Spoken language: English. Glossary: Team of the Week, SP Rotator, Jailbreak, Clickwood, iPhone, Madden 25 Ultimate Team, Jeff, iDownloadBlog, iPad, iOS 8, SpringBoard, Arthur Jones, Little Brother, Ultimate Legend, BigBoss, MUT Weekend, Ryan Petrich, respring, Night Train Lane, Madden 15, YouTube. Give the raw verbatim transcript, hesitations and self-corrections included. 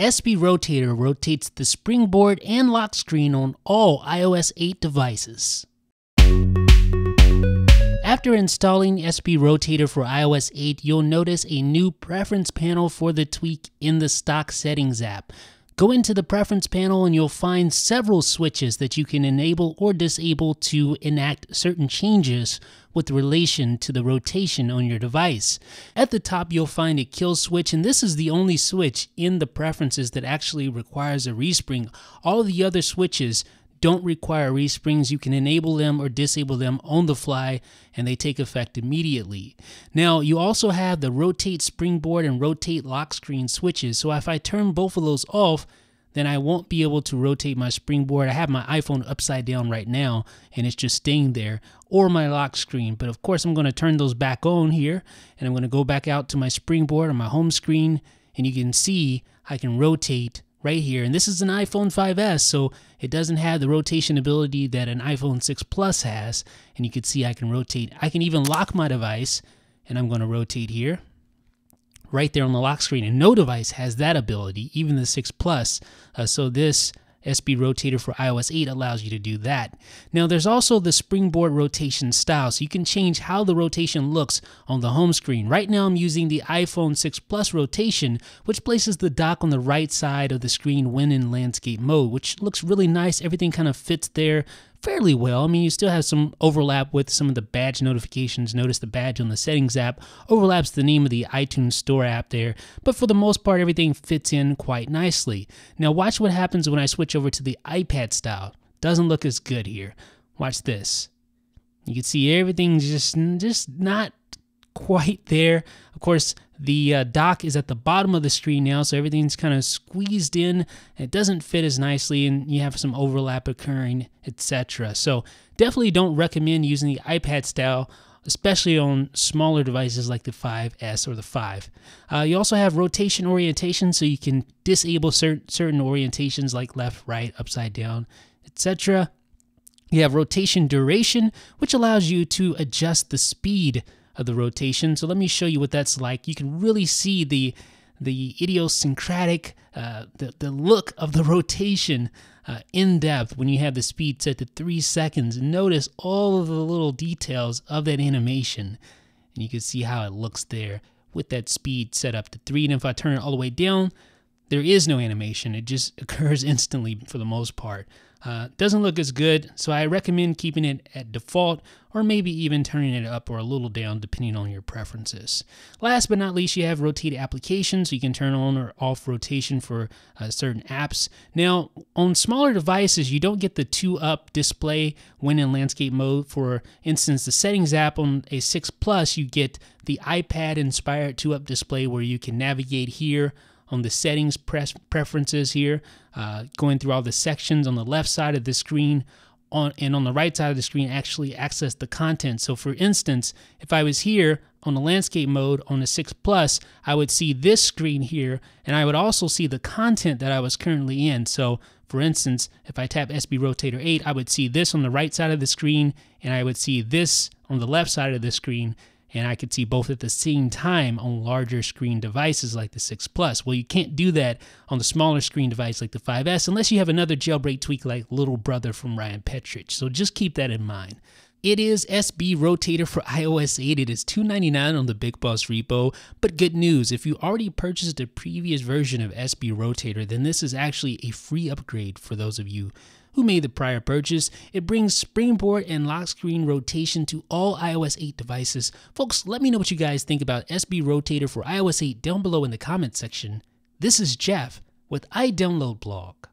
S P Rotator rotates the SpringBoard and lock screen on all i O S eight devices. After installing S P Rotator for i O S eight, you'll notice a new preference panel for the tweak in the stock settings app. Go into the preference panel and you'll find several switches that you can enable or disable to enact certain changes with relation to the rotation on your device. At the top, you'll find a kill switch, and this is the only switch in the preferences that actually requires a respring. All the other switches don't require resprings. You can enable them or disable them on the fly, and they take effect immediately. Now, you also have the rotate SpringBoard and rotate lock screen switches. So if I turn both of those off, then I won't be able to rotate my SpringBoard. I have my iPhone upside down right now, and it's just staying there, or my lock screen. But of course, I'm gonna turn those back on here, and I'm gonna go back out to my SpringBoard or my home screen, and you can see I can rotate right here, and this is an iPhone five S, so it doesn't have the rotation ability that an iPhone six Plus has, and you can see I can rotate. I can even lock my device, and I'm going to rotate here, right there on the lock screen, and no device has that ability, even the six Plus, uh, so this S P Rotator for i O S eight allows you to do that. Now, there's also the SpringBoard rotation style, so you can change how the rotation looks on the home screen. Right now, I'm using the iPhone six Plus rotation, which places the dock on the right side of the screen when in landscape mode, which looks really nice. Everything kind of fits there fairly well. I mean, you still have some overlap with some of the badge notifications. Notice the badge on the settings app overlaps the name of the iTunes Store app there, but for the most part, everything fits in quite nicely. Now watch what happens when I switch over to the iPad style. Doesn't look as good here. Watch this. You can see everything's just, just not quite there. Of course, the uh, dock is at the bottom of the screen now, so everything's kind of squeezed in. It doesn't fit as nicely, and you have some overlap occurring, et cetera. So definitely don't recommend using the iPad style, especially on smaller devices like the five S or the five. Uh, you also have rotation orientation, so you can disable cert certain orientations like left, right, upside down, et cetera. You have rotation duration, which allows you to adjust the speed of the rotation. So let me show you what that's like. You can really see the the idiosyncratic, uh, the, the look of the rotation uh, in depth when you have the speed set to three seconds. Notice all of the little details of that animation. And you can see how it looks there with that speed set up to three. And if I turn it all the way down, there is no animation. It just occurs instantly for the most part. Uh, doesn't look as good, so I recommend keeping it at default or maybe even turning it up or a little down depending on your preferences. Last but not least, you have rotate applications, so you can turn on or off rotation for uh, certain apps. Now, on smaller devices, you don't get the two-up display when in landscape mode. For instance, the settings app on a six Plus, you get the iPad-inspired two-up display where you can navigate here on the settings press preferences here, uh, going through all the sections on the left side of the screen, on and on the right side of the screen actually access the content. So for instance, if I was here on the landscape mode on the six Plus, I would see this screen here, and I would also see the content that I was currently in. So for instance, if I tap S B Rotator eight, I would see this on the right side of the screen, and I would see this on the left side of the screen, and I could see both at the same time on larger screen devices like the six Plus. Well, you can't do that on the smaller screen device like the five S unless you have another jailbreak tweak like Little Brother from Ryan Petrich. So just keep that in mind. It is S P Rotator for i O S eight. It is two ninety-nine on the BigBoss repo, but good news, if you already purchased a previous version of S P Rotator, then this is actually a free upgrade for those of you who made the prior purchase. It brings SpringBoard and lock screen rotation to all i O S eight devices. Folks, let me know what you guys think about S P Rotator for i O S eight down below in the comment section. This is Jeff with iDownloadBlog.